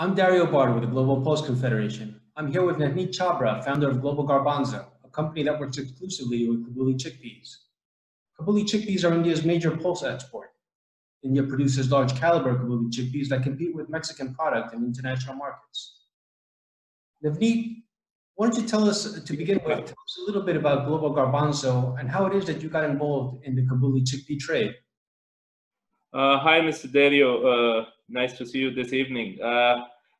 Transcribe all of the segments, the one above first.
I'm Dario Bard with the Global Pulse Confederation. I'm here with Navneet Chhabra, founder of Global Garbanzo, a company that works exclusively with Kabuli chickpeas. Kabuli chickpeas are India's major pulse export. India produces large caliber Kabuli chickpeas that compete with Mexican product in international markets. Navneet, why don't you tell us, to begin with, a little bit about Global Garbanzo and how it is that you got involved in the Kabuli chickpea trade. Hi, Mr. Dario. Nice to see you this evening.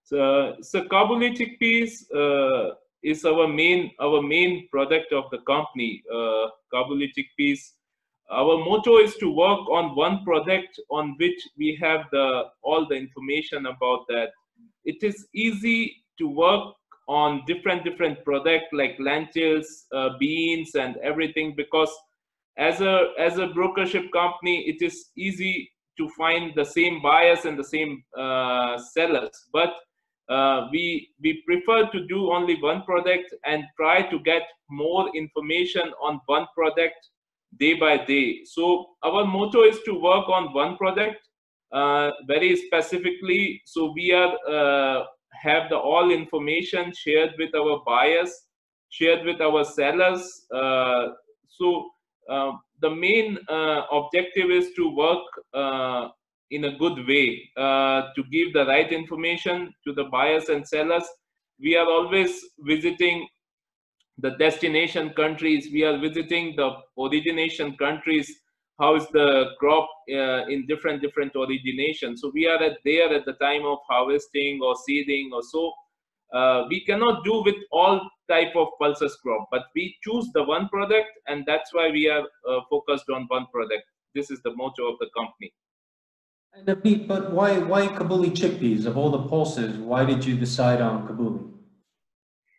So Kabuli chickpeas is our main product of the company. Kabuli chickpeas. Our motto is to work on one product on which we have all the information about that. It is easy to work on different products like lentils, beans, and everything because as a brokership company, it is easy to find the same buyers and the same sellers, but we prefer to do only one product and try to get more information on one product day by day. So our motto is to work on one product very specifically. So we are have the all information shared with our buyers, shared with our sellers. The main objective is to work in a good way, to give the right information to the buyers and sellers. We are always visiting the destination countries. We are visiting the origination countries. How is the crop in different originations? So we are there at the time of harvesting or seeding or so. We cannot do with all type of pulses crop, but we choose the one product, and that's why we are focused on one product. This is the motto of the company. And but why Kabuli chickpeas? Of all the pulses, why did you decide on Kabuli?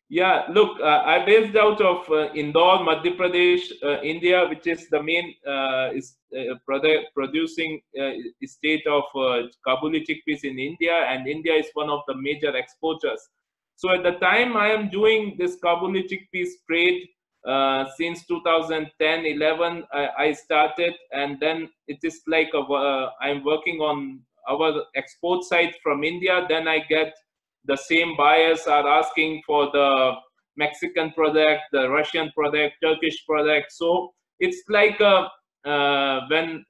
Yeah, look, I based out of Indore, Madhya Pradesh, India, which is the main producing state of Kabuli chickpeas in India, and India is one of the major exporters. So at the time I am doing this Kabuli chickpeas trade since 2010-11, I started, and then it is like I'm working on our export side from India. Then I get the same buyers are asking for the Mexican product, the Russian product, Turkish product. So it's like when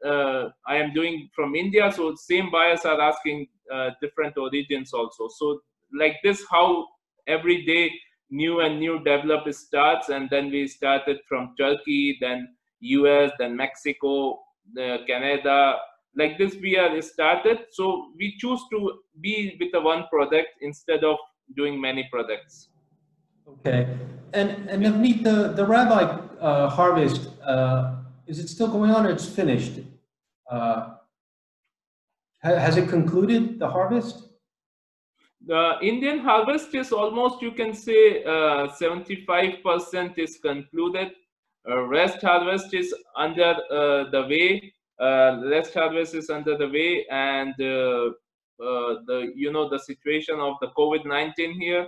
I am doing from India, so same buyers are asking different origins also. So like this, how every day new develop starts, and then we started from Turkey, then US, then Mexico, Canada. Like this we are started. So we choose to be with the one product instead of doing many products. Okay. And Navneet, the Rabi harvest, is it still going on or it's finished? Has it concluded, the harvest? The Indian harvest is almost, you can say, 75% is concluded. Rest harvest is under the way. And the situation of the COVID-19 here.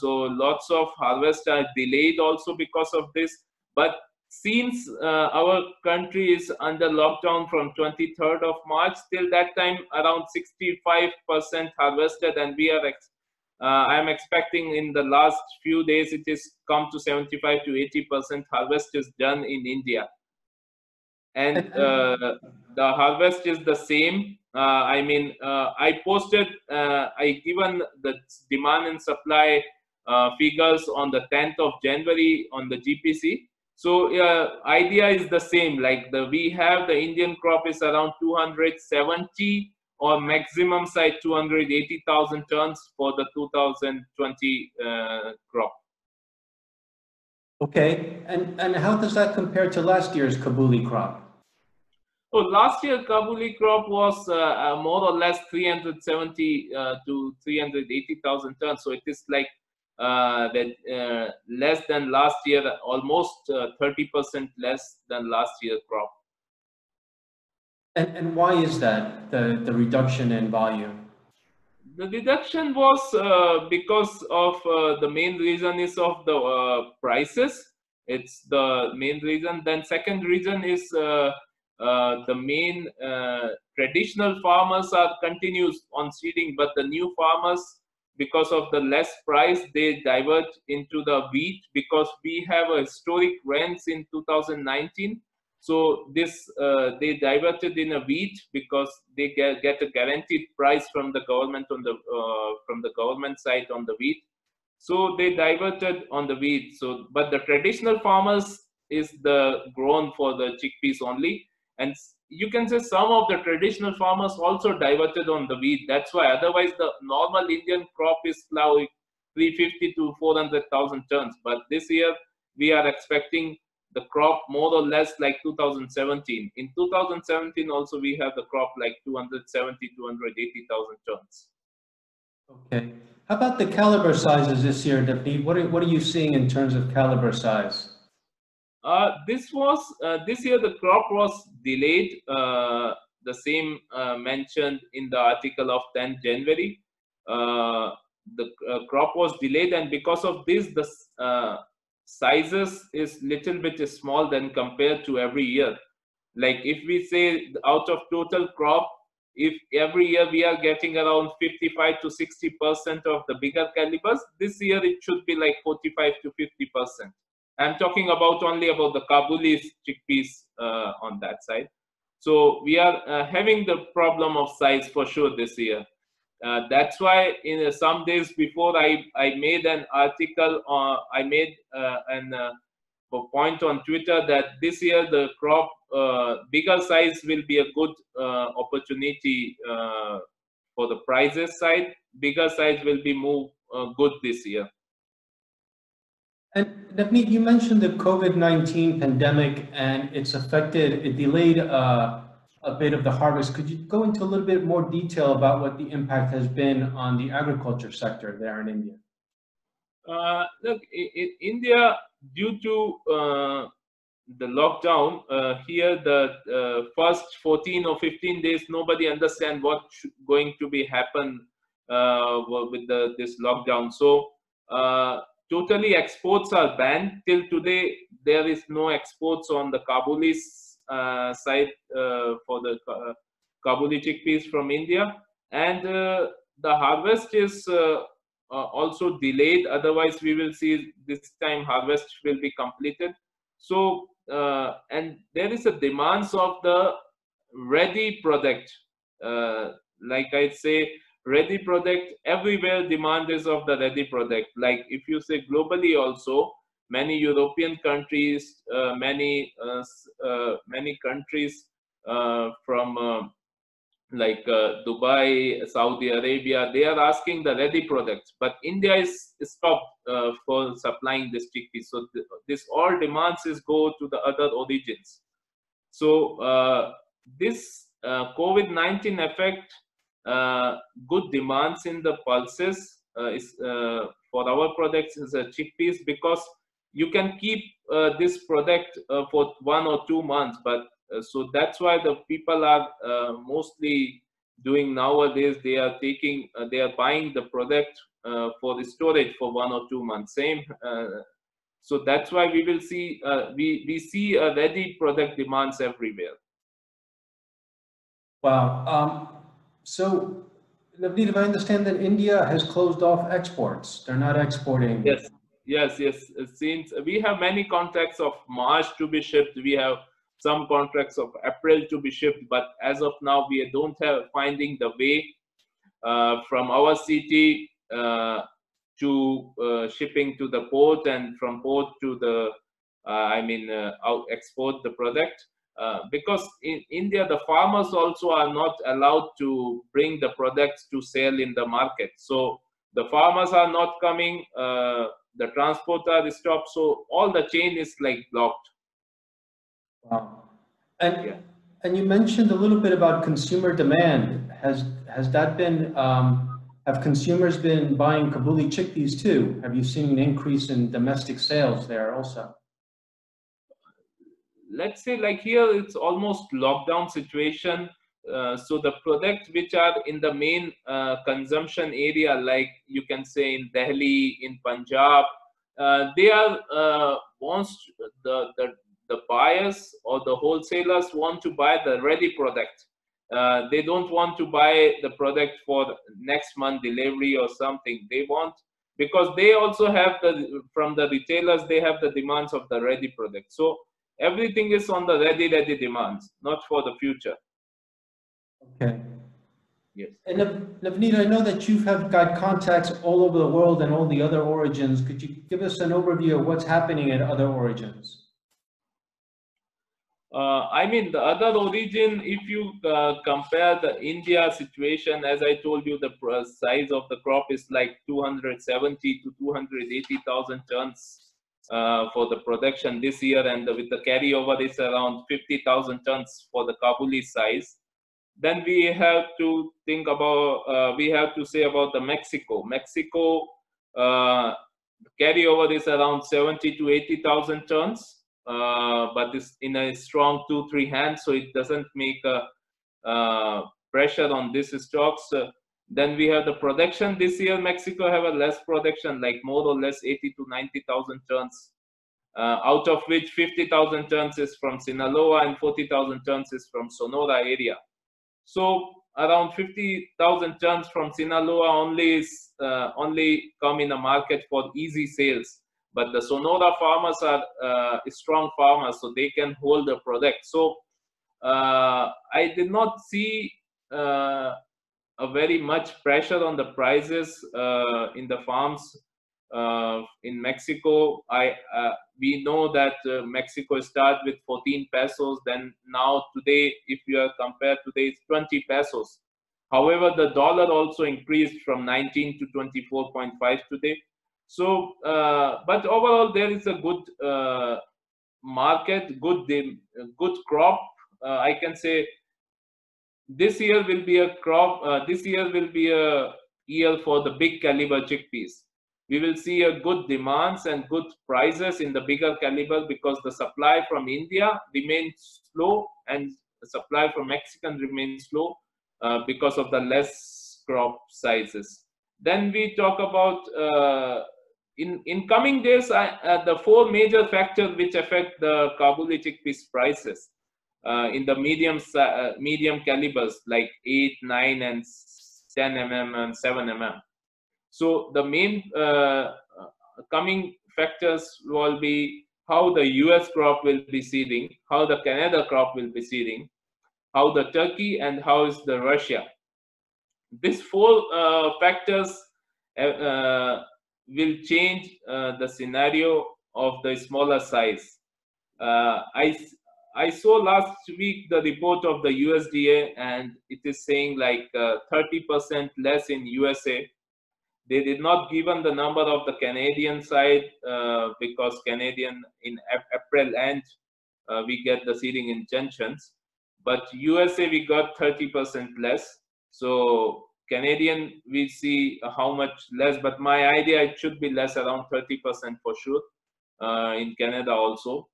So lots of harvests are delayed also because of this. But since our country is under lockdown from 23rd of March, till that time around 65% harvested, and we are I'm expecting in the last few days it is come to 75% to 80% harvest is done in India, and the harvest is the same. I posted I given the demand and supply figures on the 10th of January on the GPC. So idea is the same, like we have the Indian crop is around 270 or maximum side 280,000 tons for the 2020 crop. Okay, and how does that compare to last year's Kabuli crop? Oh, last year Kabuli crop was more or less 370 to 380,000 tons. So it is like less than last year, almost 30% less than last year's crop. And why is that, the reduction in volume? The reduction was because of the main reason is of the prices. It's the main reason. Then second reason is the main Traditional farmers are continues on seeding, but the new farmers, because of the less price, they divert into the wheat, because we have a historic rains in 2019. So this they diverted in a wheat because they get a guaranteed price from the government on the from the government side on the wheat. So they diverted on the wheat. So but the traditional farmers is the grown for the chickpeas only, and you can say some of the traditional farmers also diverted on the wheat. That's why otherwise the normal Indian crop is now 350 to 400,000 tons. But this year we are expecting the crop more or less like 2017. In 2017 also we have the crop like 270, 280,000 tons. Okay. How about the caliber sizes this year, Navneet? What are you seeing in terms of caliber size? This year the crop was delayed, the same mentioned in the article of 10th January. The crop was delayed, and because of this, the sizes is little bit small than compared to every year. Like if we say out of total crop, if every year we are getting around 55% to 60% of the bigger calibers, this year it should be like 45% to 50%. I'm talking about only about the Kabuli chickpeas on that side. So we are having the problem of size for sure this year. That's why in some days before I made an article, I made a point on Twitter that this year the crop bigger size will be a good opportunity for the prices side. Bigger size will be more good this year. And Navneet, you mentioned the COVID-19 pandemic and it's affected, it delayed a bit of the harvest. Could you go into a little bit more detail about what the impact has been on the agriculture sector there in India? Look, in India, due to the lockdown, here the first 14 or 15 days, nobody understand what's going to be happen with this lockdown. So, totally exports are banned. Till today, there is no exports on the Kabuli side for the Kabuli chickpeas from India. And the harvest is also delayed. Otherwise, we will see this time harvest will be completed. So, and there is a demands of the ready product. Like I say, ready product everywhere, demand is of the ready product. Like if you say globally also, many European countries, many countries from like Dubai, Saudi Arabia, they are asking the ready products, but India is stopped for supplying this chickpea. So this all demands is go to the other origins. So this COVID-19 effect good demands in the pulses for our products is chickpeas, because you can keep this product for 1 or 2 months, but so that's why the people are mostly doing nowadays, they are taking they are buying the product for the storage for 1 or 2 months same. So that's why we will see we see a ready product demands everywhere. Wow. So, Navneet, if I understand that India has closed off exports. They're not exporting. Yes, yes, yes. Since we have many contracts of March to be shipped, we have some contracts of April to be shipped, but as of now, we don't have finding the way from our city to shipping to the port, and from port to the, out export the product. Because in India, the farmers also are not allowed to bring the products to sell in the market. So the farmers are not coming, the transport is stopped. So all the chain is like blocked. Wow. And, yeah. And you mentioned a little bit about consumer demand. Has that been, have consumers been buying Kabuli chickpeas too? Have you seen an increase in domestic sales there also? Let's say like here it's almost lockdown situation, so the products which are in the main consumption area, like you can say in Delhi, in Punjab, they are the buyers or the wholesalers want to buy the ready product, They don't want to buy the product for the next month delivery or something. They want, because they also have the, from the retailers, they have the demands of the ready product. So everything is on the ready demands, not for the future. Okay. Yes. And Navneet, I know that you have got contacts all over the world and all the other origins. Could you give us an overview of what's happening at other origins? I mean, the other origin, if you compare the India situation, as I told you, the size of the crop is like 270 to 280,000 tons for the production this year, and with the carryover is around 50,000 tons for the Kabuli size. Then we have to think about, we have to say about the Mexico. Mexico carryover is around 70 to 80,000 tons. But it's in a strong 2-3 hand, so it doesn't make pressure on these stocks. Then we have the production this year. Mexico have a less production, like more or less 80 to 90,000 tons, out of which 50,000 tons is from Sinaloa and 40,000 tons is from Sonora area. So around 50,000 tons from Sinaloa only come in the market for easy sales. But the Sonora farmers are strong farmers, so they can hold the product. So I did not see a very much pressure on the prices in the farms in Mexico. We know that Mexico started with 14 pesos, then now today, if you are compared today, it's 20 pesos. However, the dollar also increased from 19 to 24.5 today. So, but overall, there is a good market, good crop. I can say this year will be a crop. This year will be a year for the big caliber chickpeas. We will see a good demands and good prices in the bigger caliber because the supply from India remains slow and the supply from Mexican remains slow because of the less crop sizes. Then we talk about. In coming days, the four major factors which affect the Kabuli chickpeas prices in the medium calibers like 8, 9, and 10 mm and 7 mm. So the main coming factors will be how the US crop will be seeding, how the Canada crop will be seeding, how the Turkey and how is the Russia. These four factors will change the scenario of the smaller size. I saw last week the report of the USDA, and it is saying like 30% less in USA. They did not given the number of the Canadian side because Canadian in April end we get the seeding injunctions, but USA we got 30% less. So Canadian, we see how much less, but my idea it should be less, around 30% for sure in Canada also.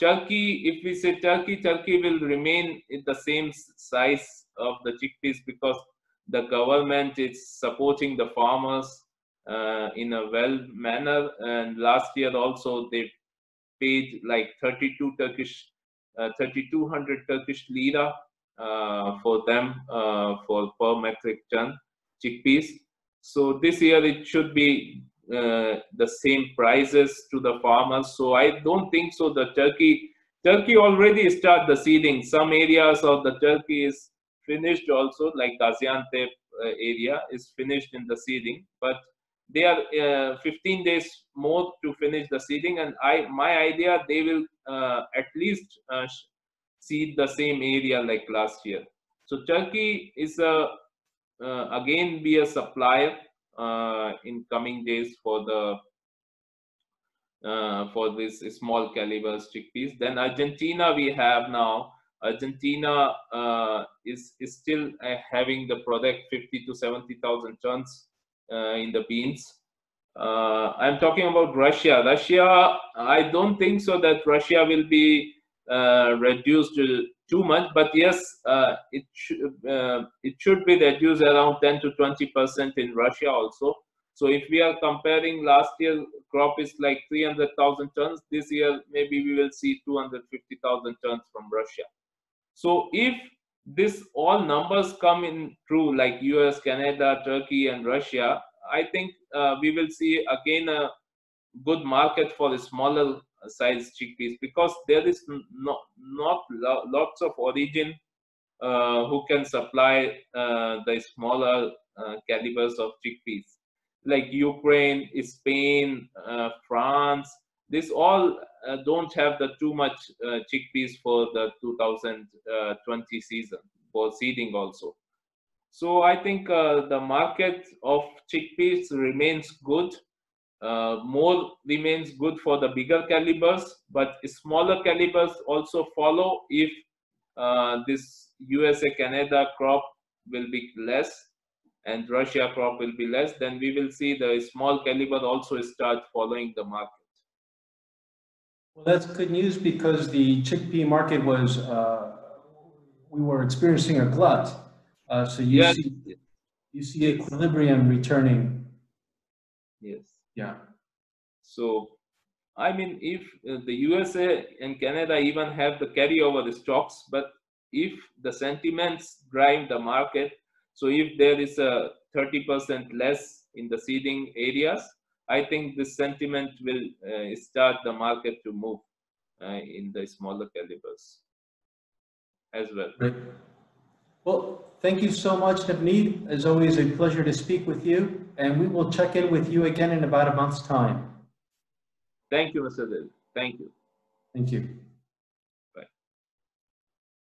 Turkey, if we say Turkey will remain in the same size of the chickpeas because the government is supporting the farmers in a well manner. And last year also they paid like 3,200 Turkish lira for them for per metric ton chickpeas. So this year it should be the same prices to the farmers. So I don't think so. The Turkey already start the seeding. Some areas of the Turkey is finished also, like Gaziantep area is finished in the seeding. But they are 15 days more to finish the seeding. And my idea they will at least seed the same area like last year. So Turkey is again be a supplier in coming days for the for this small calibers chickpeas. Then Argentina we have now. Argentina is still having the product 50 to 70,000 tons in the beans. I'm talking about Russia. Russia, I don't think so that Russia will be reduced too much, but yes, it should be reduced around 10 to 20% in Russia also. So if we are comparing last year crop is like 300,000 tons, this year maybe we will see 250,000 tons from Russia. So if this all numbers come in true, like US, Canada, Turkey, and Russia, I think we will see again a good market for the smaller size chickpeas, because there is not lots of origin who can supply the smaller calibers of chickpeas, like Ukraine, Spain, France. These all don't have the too much chickpeas for the 2020 season for seeding also. So I think the market of chickpeas remains good. More remains good for the bigger calibers, but smaller calibers also follow if this USA Canada crop will be less and Russia crop will be less, then we will see the small caliber also start following the market. Well, that's good news, because the chickpea market was, we were experiencing a glut. So you, yes, you see equilibrium returning. Yes. Yeah. So, I mean, if the USA and Canada even have the carryover stocks, but if the sentiments drive the market, so if there is a 30% less in the seeding areas, I think this sentiment will start the market to move in the smaller calibers as well. Great. Well, thank you so much, Navneet. As always, a pleasure to speak with you, and we will check in with you again in about a month's time. Thank you, Mr. Dil. Thank you. Thank you.